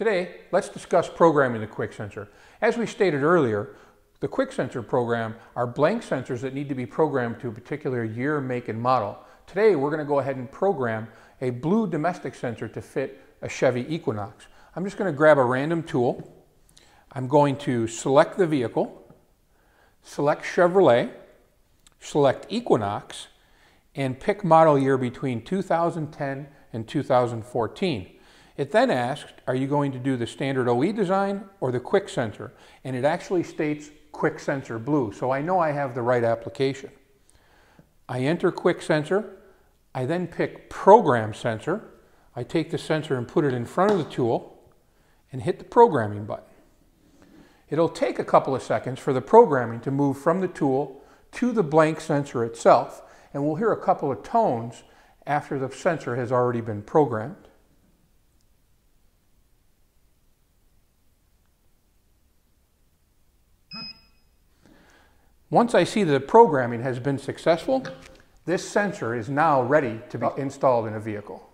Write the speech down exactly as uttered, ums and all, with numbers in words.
Today, let's discuss programming the QWIK sensor. As we stated earlier, the QWIK sensor program are blank sensors that need to be programmed to a particular year, make, and model. Today, we're going to go ahead and program a blue domestic sensor to fit a Chevy Equinox. I'm just going to grab a random tool. I'm going to select the vehicle, select Chevrolet, select Equinox, and pick model year between two thousand ten and two thousand fourteen. It then asks, are you going to do the standard O E design or the QWIK sensor? And it actually states QWIK sensor blue, so I know I have the right application. I enter QWIK sensor, I then pick program sensor, I take the sensor and put it in front of the tool and hit the programming button. It'll take a couple of seconds for the programming to move from the tool to the blank sensor itself, and we'll hear a couple of tones after the sensor has already been programmed. Once I see that the programming has been successful, this sensor is now ready to be installed in a vehicle.